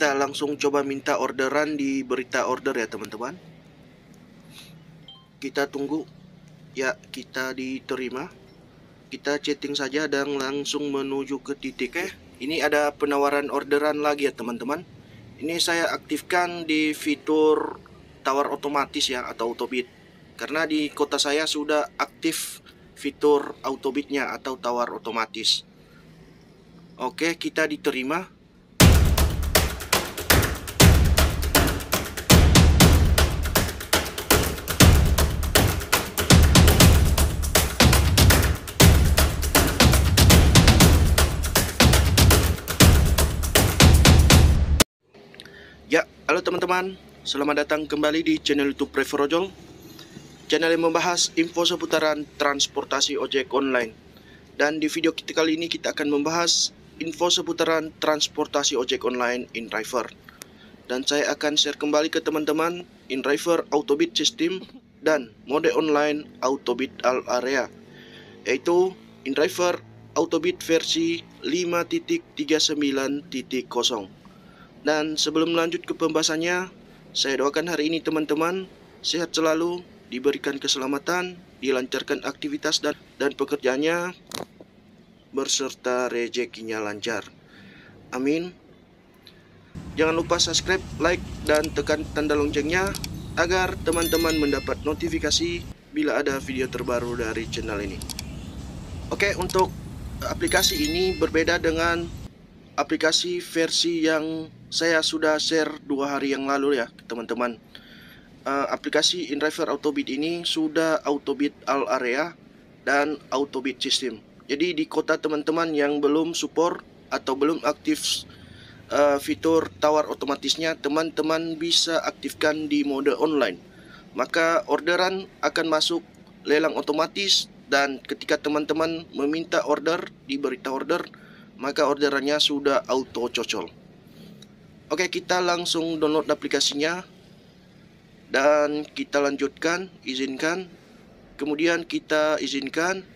kita langsung coba minta orderan di berita order ya teman-teman. Kita tunggu ya, kita diterima. Kita chatting saja dan langsung menuju ke titik. Oke, ini ada penawaran orderan lagi ya teman-teman. Ini saya aktifkan di fitur tawar otomatis ya, atau autobid. Karena di kota saya sudah aktif fitur autobidnya atau tawar otomatis. Oke, kita diterima. Ya, halo teman-teman, selamat datang kembali di channel YouTube Driver Ojol. Channel yang membahas info seputaran transportasi ojek online. Dan di video kita kali ini kita akan membahas info seputaran transportasi ojek online inDriver. Dan saya akan share kembali ke teman-teman inDriver autobid system dan mode online autobid all area, yaitu inDriver autobid versi 5.39.0. Dan sebelum lanjut ke pembahasannya, saya doakan hari ini teman-teman sehat selalu, diberikan keselamatan, dilancarkan aktivitas dan pekerjaannya, berserta rezekinya lancar. Amin. Jangan lupa subscribe, like, dan tekan tanda loncengnya agar teman-teman mendapat notifikasi bila ada video terbaru dari channel ini. Oke, untuk aplikasi ini berbeda dengan aplikasi versi yang saya sudah share 2 hari yang lalu ya teman-teman. Aplikasi inDriver autobid ini sudah autobid all area dan autobid system. Jadi di kota teman-teman yang belum support atau belum aktif fitur tawar otomatisnya, teman-teman bisa aktifkan di mode online. Maka orderan akan masuk lelang otomatis, dan ketika teman-teman meminta order di berita order, maka orderannya sudah auto cocol. Oke, kita langsung download aplikasinya dan kita lanjutkan, izinkan, kemudian kita izinkan,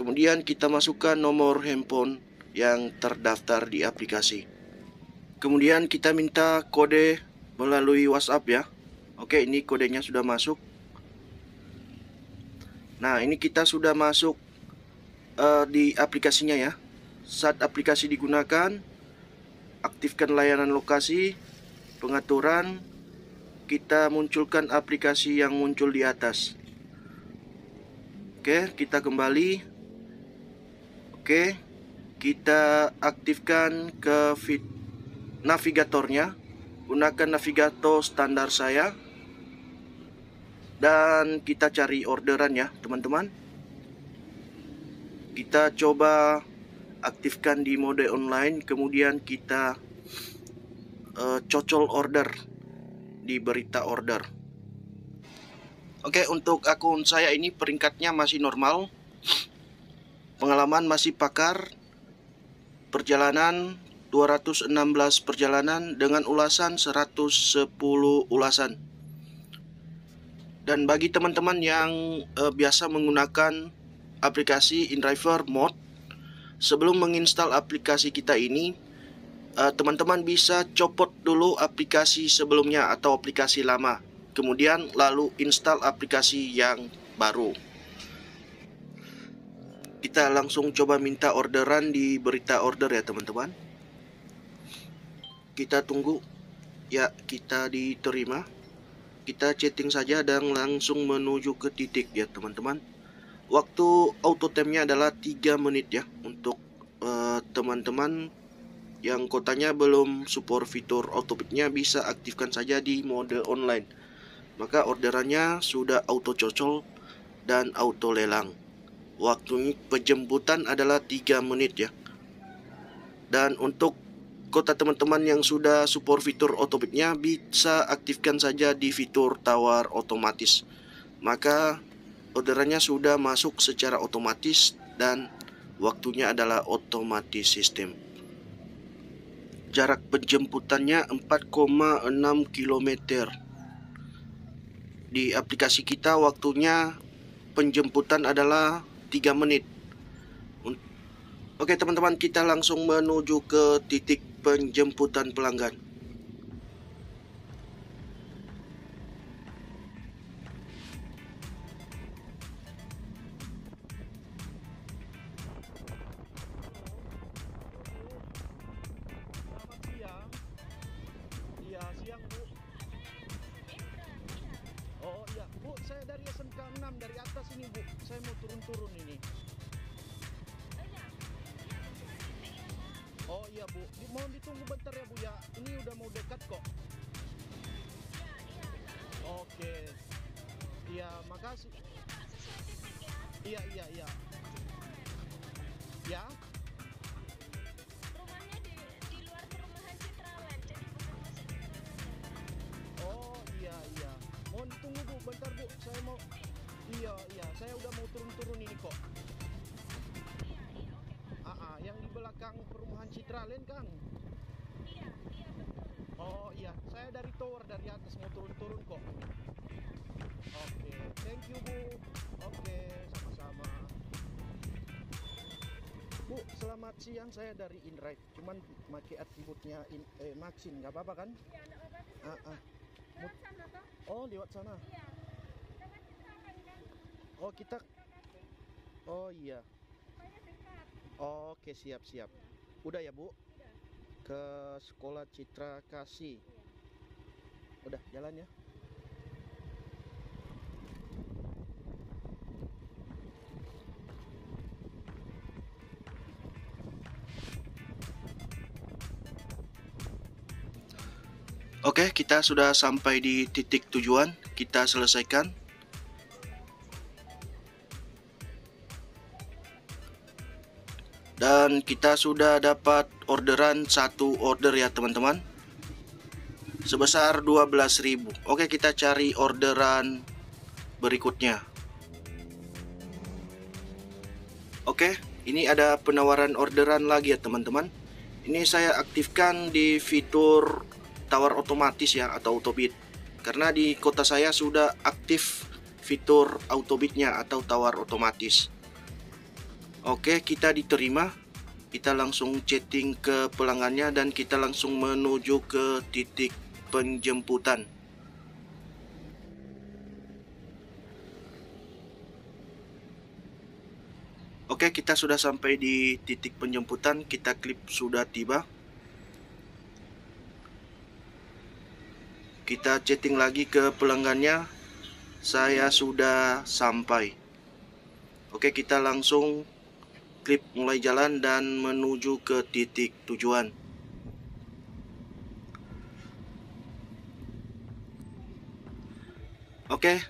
kemudian kita masukkan nomor handphone yang terdaftar di aplikasi. Kemudian kita minta kode melalui WhatsApp ya. Oke, ini kodenya sudah masuk. Nah, ini kita sudah masuk di aplikasinya ya. Saat aplikasi digunakan, aktifkan layanan lokasi, pengaturan, kita munculkan aplikasi yang muncul di atas. Oke, kita kembali. Oke, kita aktifkan ke navigatornya. Gunakan navigator standar saya. Dan kita cari orderan ya, teman-teman. Kita coba aktifkan di mode online, kemudian kita cocol order di berita order. Oke, untuk akun saya ini peringkatnya masih normal, pengalaman masih pakar, perjalanan 216 perjalanan dengan ulasan 110 ulasan. Dan bagi teman-teman yang biasa menggunakan aplikasi inDriver mode, sebelum menginstal aplikasi kita ini, teman-teman bisa copot dulu aplikasi sebelumnya atau aplikasi lama, kemudian lalu install aplikasi yang baru. Kita langsung coba minta orderan di berita order ya teman-teman. Kita tunggu ya, kita diterima. Kita chatting saja dan langsung menuju ke titik ya teman-teman. Waktu auto time-nya adalah 3 menit ya, untuk teman-teman yang kotanya belum support fitur autobid-nya bisa aktifkan saja di mode online. Maka orderannya sudah auto cocol dan auto lelang. Waktu penjemputan adalah 3 menit ya. Dan untuk kota teman-teman yang sudah support fitur autobid-nya bisa aktifkan saja di fitur tawar otomatis. Maka orderannya sudah masuk secara otomatis dan waktunya adalah otomatis sistem. Jarak penjemputannya 4,6 km. Di aplikasi kita waktunya penjemputan adalah 3 menit. Oke teman-teman, kita langsung menuju ke titik penjemputan pelanggan. Mohon ditunggu bentar ya Bu ya, ini udah mau dekat kok. Oke. Iya, makasih. Iya. Ya. Rumahnya di luar perumahan Citraland, jadi bukan masuk Citraland. Oh, iya. Mohon tunggu Bu, bentar Bu. Saya mau. Iya, saya udah mau turun-turun ini kok. Iya, oke Pak. Yang di belakang perumahan Citraland, Kang. Iya, betul. Oh, iya, saya dari tower dari atas mau turun-turun kok. Oke, thank you Bu. Oke, sama-sama. Bu, selamat siang, saya dari inDriver. Cuman pakai atributnya Maxim, nggak apa-apa kan? Iya, nggak apa-apa. Lewat sana toh? Oh, lewat sana. Iya. Oh, kita. Oh iya. Oke, siap. Udah ya Bu? Ke sekolah Citra Kasih. Udah, jalan ya. Oke, kita sudah sampai di titik tujuan. Kita selesaikan. Dan kita sudah dapat orderan satu order ya teman-teman, sebesar 12.000. Oke, kita cari orderan berikutnya. Oke, ini ada penawaran orderan lagi ya teman-teman. Ini saya aktifkan di fitur tawar otomatis ya, atau autobid, karena di kota saya sudah aktif fitur autobidnya atau tawar otomatis. Oke, kita diterima. Kita langsung chatting ke pelanggannya dan kita langsung menuju ke titik penjemputan. Oke, kita sudah sampai di titik penjemputan. Kita klik sudah tiba. Kita chatting lagi ke pelanggannya. Saya sudah sampai. Oke, kita langsung klik mulai jalan dan menuju ke titik tujuan. Oke,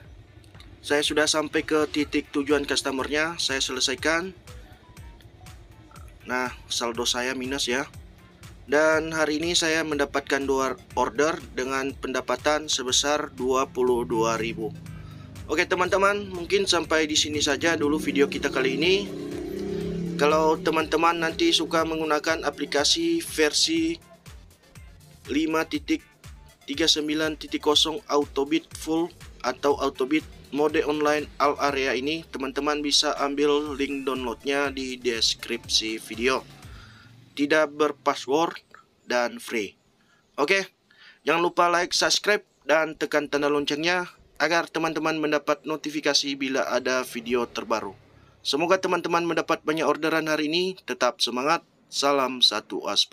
saya sudah sampai ke titik tujuan customernya. Saya selesaikan. Nah, saldo saya minus ya. Dan hari ini saya mendapatkan 2 order dengan pendapatan sebesar 22.000. Oke teman-teman, mungkin sampai di sini saja dulu video kita kali ini. Kalau teman-teman nanti suka menggunakan aplikasi versi 5.39.0 Autobid Full atau Autobid Mode Online All Area ini, teman-teman bisa ambil link downloadnya di deskripsi video. Tidak berpassword dan free. Oke, jangan lupa like, subscribe, dan tekan tanda loncengnya agar teman-teman mendapat notifikasi bila ada video terbaru. Semoga teman-teman mendapat banyak orderan hari ini. Tetap semangat. Salam satu aspa.